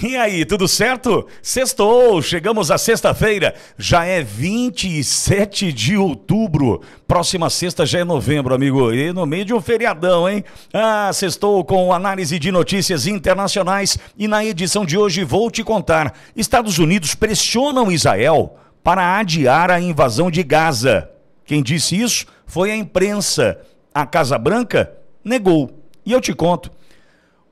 E aí, tudo certo? Sextou, chegamos à sexta-feira, já é 27 de outubro, próxima sexta já é novembro, amigo, e no meio de um feriadão, hein? Ah, sextou com análise de notícias internacionais e na edição de hoje vou te contar, Estados Unidos pressionam Israel para adiar a invasão de Gaza. Quem disse isso foi a imprensa, a Casa Branca negou, e eu te conto.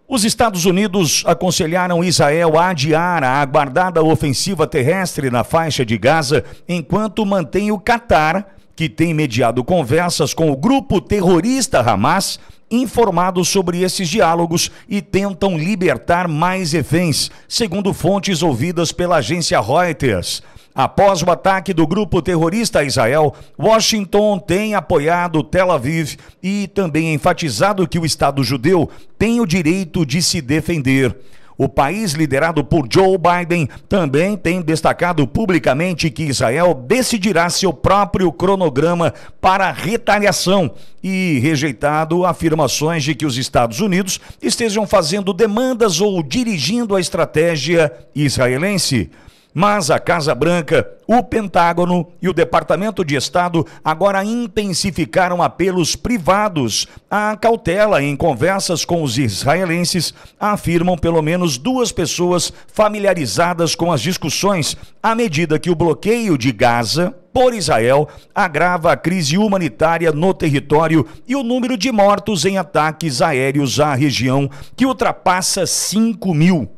Os Estados Unidos aconselharam Israel a adiar a aguardada ofensiva terrestre na faixa de Gaza, enquanto mantém o Qatar, que tem mediado conversas com o grupo terrorista Hamas, informado sobre esses diálogos e tentam libertar mais reféns, segundo fontes ouvidas pela agência Reuters. Após o ataque do grupo terrorista a Israel, Washington tem apoiado Tel Aviv e também enfatizado que o Estado judeu tem o direito de se defender. O país liderado por Joe Biden também tem destacado publicamente que Israel decidirá seu próprio cronograma para retaliação e rejeitado afirmações de que os Estados Unidos estejam fazendo demandas ou dirigindo a estratégia israelense. Mas a Casa Branca, o Pentágono e o Departamento de Estado agora intensificaram apelos privados à cautela em conversas com os israelenses, afirmam pelo menos duas pessoas familiarizadas com as discussões, à medida que o bloqueio de Gaza por Israel agrava a crise humanitária no território e o número de mortos em ataques aéreos à região, que ultrapassa 5 mil.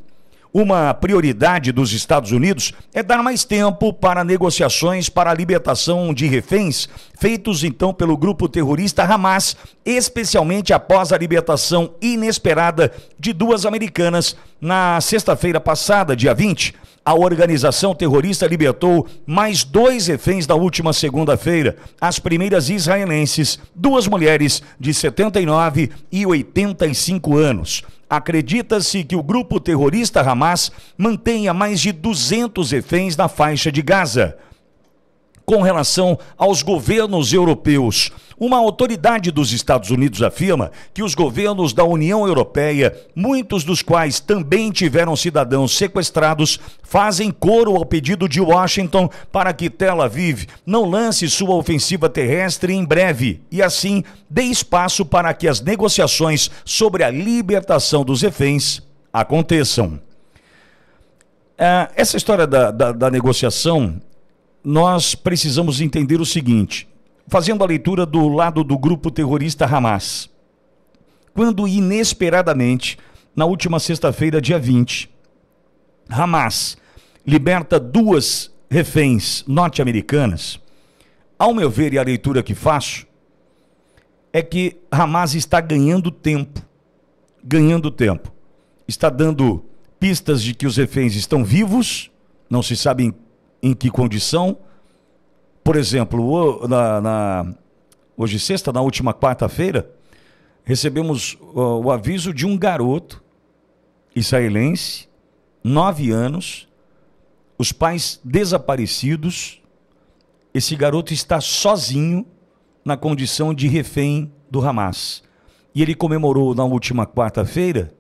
Uma prioridade dos Estados Unidos é dar mais tempo para negociações para a libertação de reféns, feitos então pelo grupo terrorista Hamas, especialmente após a libertação inesperada de duas americanas na sexta-feira passada, dia 20. A organização terrorista libertou mais 2 reféns da última segunda-feira, as primeiras israelenses, duas mulheres de 79 e 85 anos. Acredita-se que o grupo terrorista Hamas mantenha mais de 200 reféns na faixa de Gaza. Com relação aos governos europeus, uma autoridade dos Estados Unidos afirma que os governos da União Europeia, muitos dos quais também tiveram cidadãos sequestrados, fazem coro ao pedido de Washington para que Tel Aviv não lance sua ofensiva terrestre em breve e assim dê espaço para que as negociações sobre a libertação dos reféns aconteçam. Essa história da negociação, nós precisamos entender o seguinte, fazendo a leitura do lado do grupo terrorista Hamas. Quando inesperadamente, na última sexta-feira, dia 20, Hamas liberta 2 reféns norte-americanas, ao meu ver e a leitura que faço, é que Hamas está ganhando tempo. Está dando pistas de que os reféns estão vivos, não se sabe em que condição. Por exemplo, hoje sexta, na última quarta-feira, recebemos o aviso de um garoto israelense, 9 anos, os pais desaparecidos. Esse garoto está sozinho na condição de refém do Hamas. E ele comemorou na última quarta-feira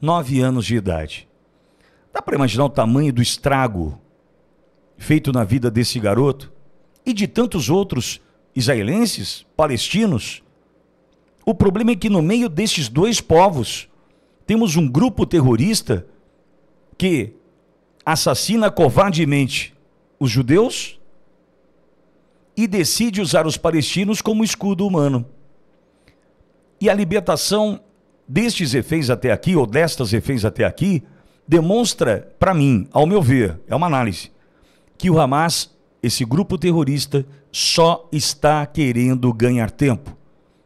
9 anos de idade. Dá para imaginar o tamanho do estrago feito na vida desse garoto e de tantos outros israelenses, palestinos? O problema é que no meio destes 2 povos temos um grupo terrorista que assassina covardemente os judeus e decide usar os palestinos como escudo humano. E a libertação destes reféns até aqui, ou destas reféns até aqui, demonstra para mim, ao meu ver, é uma análise, que o Hamas, esse grupo terrorista, só está querendo ganhar tempo.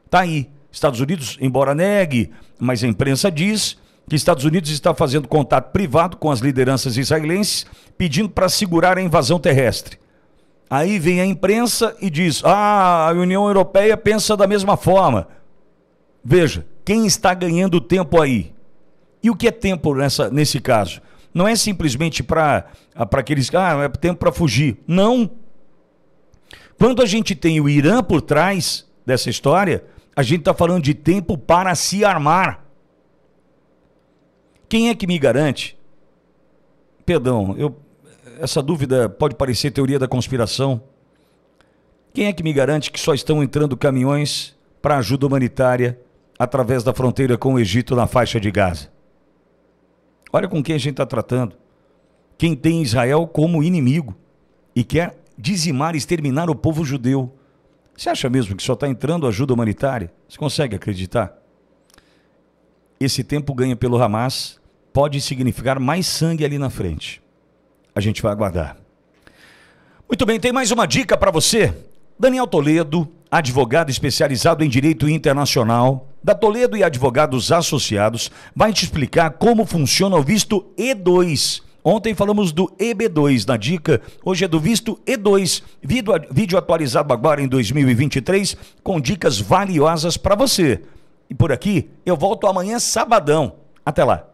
Está aí. Estados Unidos, embora negue, mas a imprensa diz que Estados Unidos está fazendo contato privado com as lideranças israelenses, pedindo para segurar a invasão terrestre. Aí vem a imprensa e diz, a União Europeia pensa da mesma forma. Veja, quem está ganhando tempo aí? E o que é tempo nesse caso? Não é simplesmente para aqueles... é tempo para fugir. Não. Quando a gente tem o Irã por trás dessa história, a gente está falando de tempo para se armar. Quem é que me garante Pedão, essa dúvida pode parecer teoria da conspiração. Quem é que me garante que só estão entrando caminhões para ajuda humanitária através da fronteira com o Egito na faixa de Gaza? Olha com quem a gente está tratando. Quem tem Israel como inimigo e quer dizimar e exterminar o povo judeu. Você acha mesmo que só está entrando ajuda humanitária? Você consegue acreditar? Esse tempo ganho pelo Hamas pode significar mais sangue ali na frente. A gente vai aguardar. Muito bem, tem mais uma dica para você. Daniel Toledo, advogado especializado em direito internacional, da Toledo e Advogados Associados, vai te explicar como funciona o visto E2. Ontem falamos do EB2 na dica, hoje é do visto E2, vídeo atualizado agora em 2023, com dicas valiosas para você. E por aqui, eu volto amanhã, sabadão. Até lá.